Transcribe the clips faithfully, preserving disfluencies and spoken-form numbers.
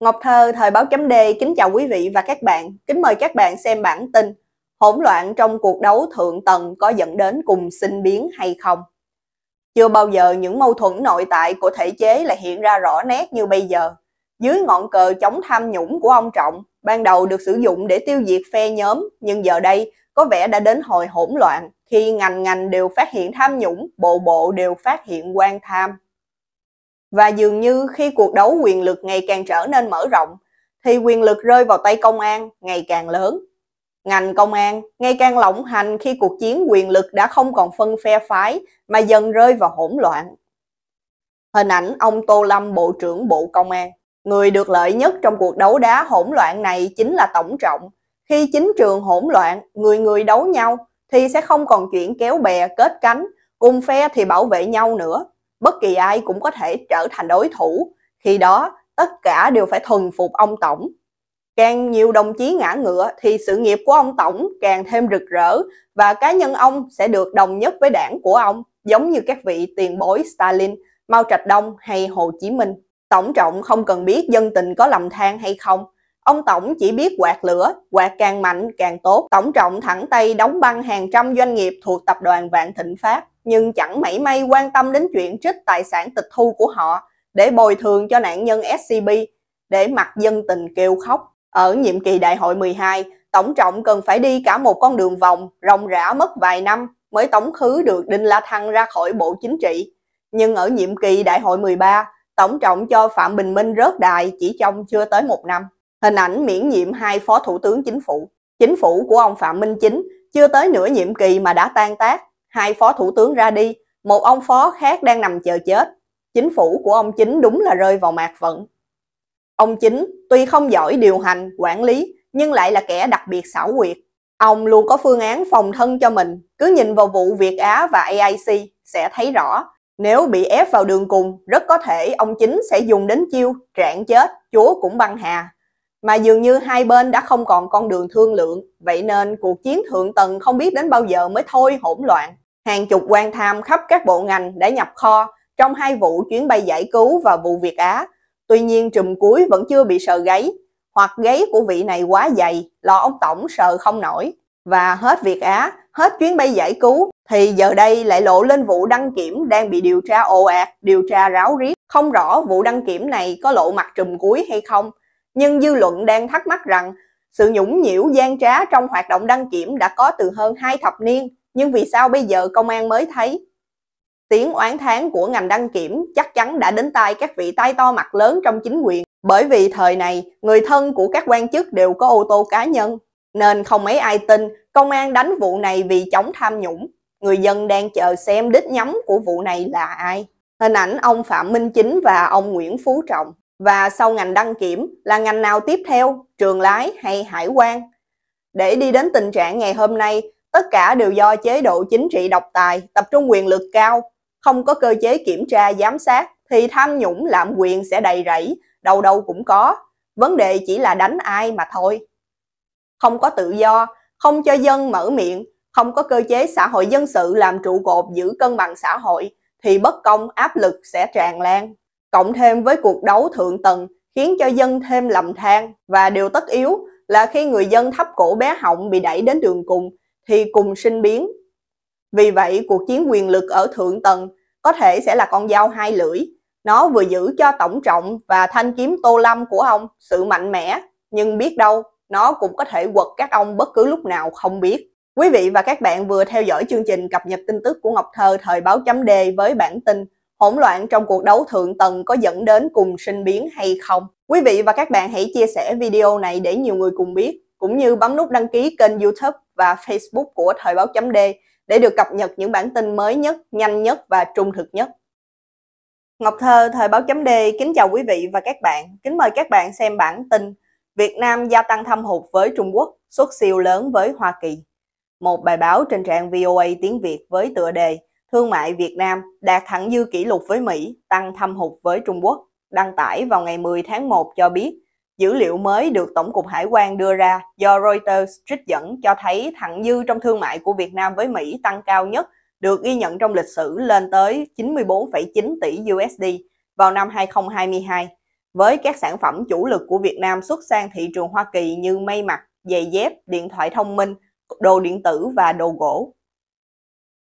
Ngọc Thơ, Thời báo chấm D kính chào quý vị và các bạn. Kính mời các bạn xem bản tin hỗn loạn trong cuộc đấu thượng tầng có dẫn đến cùng sinh biến hay không. Chưa bao giờ những mâu thuẫn nội tại của thể chế lại hiện ra rõ nét như bây giờ. Dưới ngọn cờ chống tham nhũng của ông Trọng, ban đầu được sử dụng để tiêu diệt phe nhóm, nhưng giờ đây có vẻ đã đến hồi hỗn loạn khi ngành ngành đều phát hiện tham nhũng, bộ bộ đều phát hiện quan tham. Và dường như khi cuộc đấu quyền lực ngày càng trở nên mở rộng, thì quyền lực rơi vào tay công an ngày càng lớn. Ngành công an ngày càng lộng hành khi cuộc chiến quyền lực đã không còn phân phe phái mà dần rơi vào hỗn loạn. Hình ảnh ông Tô Lâm, Bộ trưởng Bộ Công an. Người được lợi nhất trong cuộc đấu đá hỗn loạn này chính là Tổng Trọng. Khi chính trường hỗn loạn, người người đấu nhau, thì sẽ không còn chuyện kéo bè, kết cánh, cùng phe thì bảo vệ nhau nữa. Bất kỳ ai cũng có thể trở thành đối thủ, khi đó tất cả đều phải thuần phục ông Tổng. Càng nhiều đồng chí ngã ngựa thì sự nghiệp của ông Tổng càng thêm rực rỡ và cá nhân ông sẽ được đồng nhất với đảng của ông, giống như các vị tiền bối Stalin, Mao Trạch Đông hay Hồ Chí Minh. Tổng Trọng không cần biết dân tình có lầm than hay không. Ông Tổng chỉ biết quạt lửa, quạt càng mạnh càng tốt. Tổng Trọng thẳng tay đóng băng hàng trăm doanh nghiệp thuộc Tập đoàn Vạn Thịnh Phát, nhưng chẳng mảy may quan tâm đến chuyện trích tài sản tịch thu của họ để bồi thường cho nạn nhân ét xê bê, để mặc dân tình kêu khóc. Ở nhiệm kỳ đại hội mười hai, Tổng Trọng cần phải đi cả một con đường vòng, ròng rã mất vài năm mới tống khứ được Đinh La Thăng ra khỏi Bộ Chính trị. Nhưng ở nhiệm kỳ đại hội mười ba, Tổng Trọng cho Phạm Bình Minh rớt đài chỉ trong chưa tới một năm. Hình ảnh miễn nhiệm hai phó thủ tướng chính phủ. Chính phủ của ông Phạm Minh Chính chưa tới nửa nhiệm kỳ mà đã tan tác. Hai phó thủ tướng ra đi, một ông phó khác đang nằm chờ chết. Chính phủ của ông Chính đúng là rơi vào mạt vận. Ông Chính tuy không giỏi điều hành, quản lý, nhưng lại là kẻ đặc biệt xảo quyệt. Ông luôn có phương án phòng thân cho mình. Cứ nhìn vào vụ Việt Á và a i xê sẽ thấy rõ. Nếu bị ép vào đường cùng, rất có thể ông Chính sẽ dùng đến chiêu trạng chết, chúa cũng băng hà. Mà dường như hai bên đã không còn con đường thương lượng, vậy nên cuộc chiến thượng tầng không biết đến bao giờ mới thôi hỗn loạn. Hàng chục quan tham khắp các bộ ngành đã nhập kho trong hai vụ chuyến bay giải cứu và vụ Việt Á. Tuy nhiên trùm cuối vẫn chưa bị sờ gáy, hoặc gáy của vị này quá dày, lò ông Tổng sờ không nổi. Và hết Việt Á, hết chuyến bay giải cứu, thì giờ đây lại lộ lên vụ đăng kiểm đang bị điều tra ồ ạt, điều tra ráo riết. Không rõ vụ đăng kiểm này có lộ mặt trùm cuối hay không, nhưng dư luận đang thắc mắc rằng sự nhũng nhiễu gian trá trong hoạt động đăng kiểm đã có từ hơn hai thập niên, nhưng vì sao bây giờ công an mới thấy? Tiếng oán thán của ngành đăng kiểm chắc chắn đã đến tai các vị tay to mặt lớn trong chính quyền, bởi vì thời này người thân của các quan chức đều có ô tô cá nhân, nên không mấy ai tin công an đánh vụ này vì chống tham nhũng. Người dân đang chờ xem đích nhắm của vụ này là ai. Hình ảnh ông Phạm Minh Chính và ông Nguyễn Phú Trọng. Và sau ngành đăng kiểm là ngành nào tiếp theo, trường lái hay hải quan? Để đi đến tình trạng ngày hôm nay, tất cả đều do chế độ chính trị độc tài, tập trung quyền lực cao, không có cơ chế kiểm tra, giám sát, thì tham nhũng lạm quyền sẽ đầy rẫy, đâu đâu cũng có. Vấn đề chỉ là đánh ai mà thôi. Không có tự do, không cho dân mở miệng, không có cơ chế xã hội dân sự làm trụ cột giữ cân bằng xã hội, thì bất công, áp lực sẽ tràn lan. Cộng thêm với cuộc đấu thượng tầng khiến cho dân thêm lầm than, và điều tất yếu là khi người dân thấp cổ bé họng bị đẩy đến đường cùng thì cùng sinh biến. Vì vậy cuộc chiến quyền lực ở thượng tầng có thể sẽ là con dao hai lưỡi. Nó vừa giữ cho Tổng Trọng và thanh kiếm Tô Lâm của ông sự mạnh mẽ, nhưng biết đâu nó cũng có thể quật các ông bất cứ lúc nào không biết. Quý vị và các bạn vừa theo dõi chương trình cập nhật tin tức của Ngọc Thơ Thời báo chấm D với bản tin hỗn loạn trong cuộc đấu thượng tầng có dẫn đến cùng sinh biến hay không. Quý vị và các bạn hãy chia sẻ video này để nhiều người cùng biết, cũng như bấm nút đăng ký kênh YouTube và Facebook của Thời báo chấm D để được cập nhật những bản tin mới nhất, nhanh nhất và trung thực nhất. Ngọc Thơ Thời báo chấm D kính chào quý vị và các bạn. Kính mời các bạn xem bản tin Việt Nam gia tăng thâm hụt với Trung Quốc, xuất siêu lớn với Hoa Kỳ. Một bài báo trên trang vê o a tiếng Việt với tựa đề Thương mại Việt Nam đạt thẳng dư kỷ lục với Mỹ, tăng thâm hụt với Trung Quốc, đăng tải vào ngày mười tháng một cho biết, dữ liệu mới được Tổng cục Hải quan đưa ra do Reuters trích dẫn cho thấy thặng dư trong thương mại của Việt Nam với Mỹ tăng cao nhất được ghi nhận trong lịch sử lên tới chín mươi bốn phẩy chín tỷ u ét đê vào năm hai nghìn không trăm hai mươi hai. với các sản phẩm chủ lực của Việt Nam xuất sang thị trường Hoa Kỳ như may mặc, giày dép, điện thoại thông minh, đồ điện tử và đồ gỗ.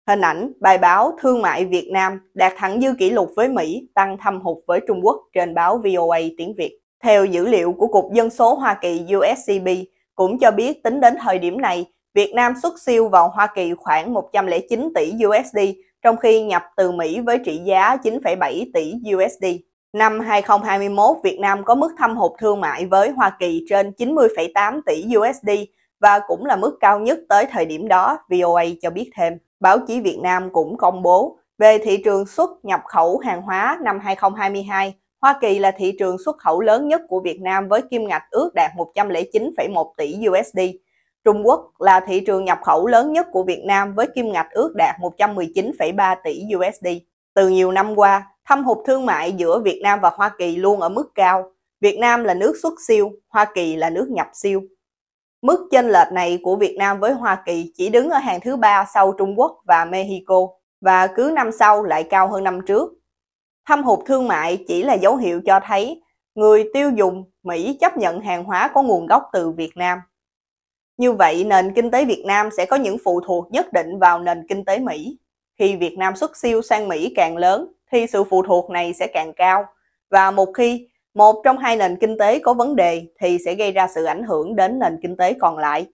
Hình ảnh bài báo Thương mại Việt Nam đạt thẳng dư kỷ lục với Mỹ, tăng thâm hụt với Trung Quốc trên báo vê o a tiếng Việt. Theo dữ liệu của Cục Dân số Hoa Kỳ U S C B cũng cho biết tính đến thời điểm này, Việt Nam xuất siêu vào Hoa Kỳ khoảng một trăm lẻ chín tỷ u ét đê, trong khi nhập từ Mỹ với trị giá chín phẩy bảy tỷ u ét đê. Năm hai không hai mốt, Việt Nam có mức thâm hụt thương mại với Hoa Kỳ trên chín mươi phẩy tám tỷ u ét đê và cũng là mức cao nhất tới thời điểm đó, vê o a cho biết thêm. Báo chí Việt Nam cũng công bố về thị trường xuất nhập khẩu hàng hóa năm hai không hai hai. Hoa Kỳ là thị trường xuất khẩu lớn nhất của Việt Nam với kim ngạch ước đạt một trăm lẻ chín phẩy một tỷ u ét đê. Trung Quốc là thị trường nhập khẩu lớn nhất của Việt Nam với kim ngạch ước đạt một trăm mười chín phẩy ba tỷ u ét đê. Từ nhiều năm qua, thâm hụt thương mại giữa Việt Nam và Hoa Kỳ luôn ở mức cao. Việt Nam là nước xuất siêu, Hoa Kỳ là nước nhập siêu. Mức chênh lệch này của Việt Nam với Hoa Kỳ chỉ đứng ở hàng thứ ba sau Trung Quốc và Mexico, và cứ năm sau lại cao hơn năm trước. Thâm hụt thương mại chỉ là dấu hiệu cho thấy người tiêu dùng Mỹ chấp nhận hàng hóa có nguồn gốc từ Việt Nam. Như vậy, nền kinh tế Việt Nam sẽ có những phụ thuộc nhất định vào nền kinh tế Mỹ. Khi Việt Nam xuất siêu sang Mỹ càng lớn, thì sự phụ thuộc này sẽ càng cao. Và một khi một trong hai nền kinh tế có vấn đề, thì sẽ gây ra sự ảnh hưởng đến nền kinh tế còn lại.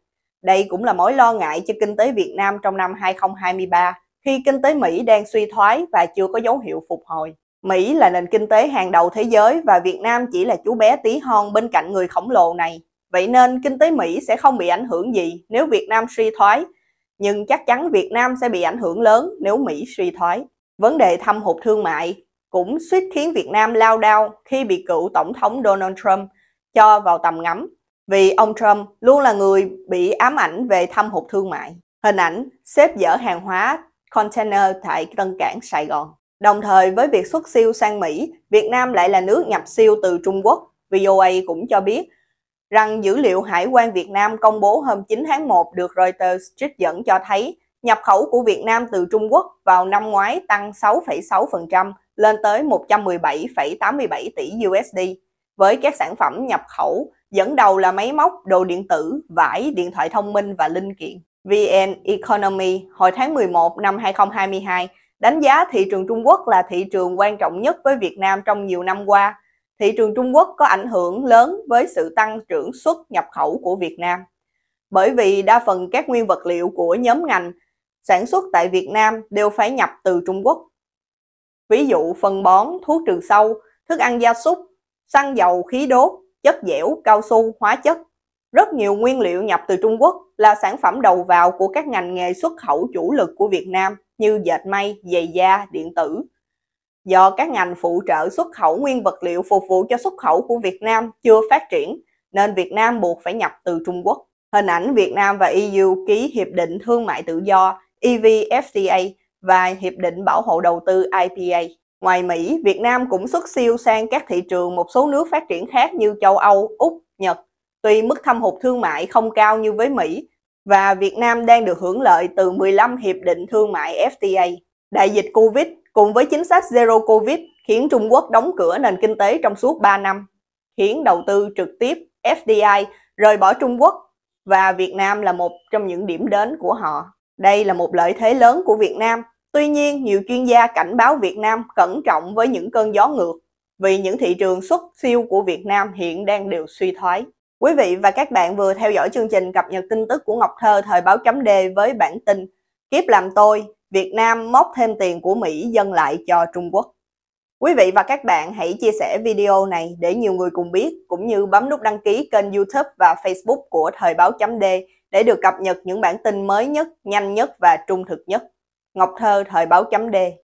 Đây cũng là mối lo ngại cho kinh tế Việt Nam trong năm hai không hai ba, khi kinh tế Mỹ đang suy thoái và chưa có dấu hiệu phục hồi. Mỹ là nền kinh tế hàng đầu thế giới và Việt Nam chỉ là chú bé tí hon bên cạnh người khổng lồ này. Vậy nên kinh tế Mỹ sẽ không bị ảnh hưởng gì nếu Việt Nam suy thoái, nhưng chắc chắn Việt Nam sẽ bị ảnh hưởng lớn nếu Mỹ suy thoái. Vấn đề thâm hụt thương mại cũng suýt khiến Việt Nam lao đao khi bị cựu Tổng thống Donald Trump cho vào tầm ngắm, vì ông Trump luôn là người bị ám ảnh về thâm hụt thương mại. Hình ảnh xếp dỡ hàng hóa container tại Tân Cảng Sài Gòn. Đồng thời với việc xuất siêu sang Mỹ, Việt Nam lại là nước nhập siêu từ Trung Quốc. vê o a cũng cho biết rằng dữ liệu Hải quan Việt Nam công bố hôm chín tháng một được Reuters trích dẫn cho thấy nhập khẩu của Việt Nam từ Trung Quốc vào năm ngoái tăng sáu phẩy sáu phần trăm lên tới một trăm mười bảy phẩy tám mươi bảy tỷ u ét đê, với các sản phẩm nhập khẩu dẫn đầu là máy móc, đồ điện tử, vải, điện thoại thông minh và linh kiện. vê en Economy hồi tháng mười một năm hai không hai hai đánh giá thị trường Trung Quốc là thị trường quan trọng nhất với Việt Nam trong nhiều năm qua. Thị trường Trung Quốc có ảnh hưởng lớn với sự tăng trưởng xuất nhập khẩu của Việt Nam. Bởi vì đa phần các nguyên vật liệu của nhóm ngành sản xuất tại Việt Nam đều phải nhập từ Trung Quốc. Ví dụ phân bón, thuốc trừ sâu, thức ăn gia súc, xăng dầu khí đốt, chất dẻo, cao su, hóa chất. Rất nhiều nguyên liệu nhập từ Trung Quốc là sản phẩm đầu vào của các ngành nghề xuất khẩu chủ lực của Việt Nam như dệt may, giày da, điện tử. Do các ngành phụ trợ xuất khẩu nguyên vật liệu phục vụ cho xuất khẩu của Việt Nam chưa phát triển, nên Việt Nam buộc phải nhập từ Trung Quốc. Hình ảnh Việt Nam và e u ký Hiệp định Thương mại Tự do E V F T A và Hiệp định Bảo hộ Đầu tư I P A. Ngoài Mỹ, Việt Nam cũng xuất siêu sang các thị trường một số nước phát triển khác như châu Âu, Úc, Nhật. Tuy mức thâm hụt thương mại không cao như với Mỹ, và Việt Nam đang được hưởng lợi từ mười lăm Hiệp định Thương mại F T A. Đại dịch Covid cùng với chính sách Zero Covid khiến Trung Quốc đóng cửa nền kinh tế trong suốt ba năm, khiến đầu tư trực tiếp F D I rời bỏ Trung Quốc, và Việt Nam là một trong những điểm đến của họ. Đây là một lợi thế lớn của Việt Nam. Tuy nhiên, nhiều chuyên gia cảnh báo Việt Nam cẩn trọng với những cơn gió ngược, vì những thị trường xuất siêu của Việt Nam hiện đang đều suy thoái. Quý vị và các bạn vừa theo dõi chương trình cập nhật tin tức của Ngọc Thơ thời báo chấm D với bản tin Kiếp làm tôi, Việt Nam móc thêm tiền của Mỹ dâng lại cho Trung Quốc. Quý vị và các bạn hãy chia sẻ video này để nhiều người cùng biết, cũng như bấm nút đăng ký kênh YouTube và Facebook của Thời báo chấm D để được cập nhật những bản tin mới nhất, nhanh nhất và trung thực nhất. Ngọc Thơ Thời báo chấm D.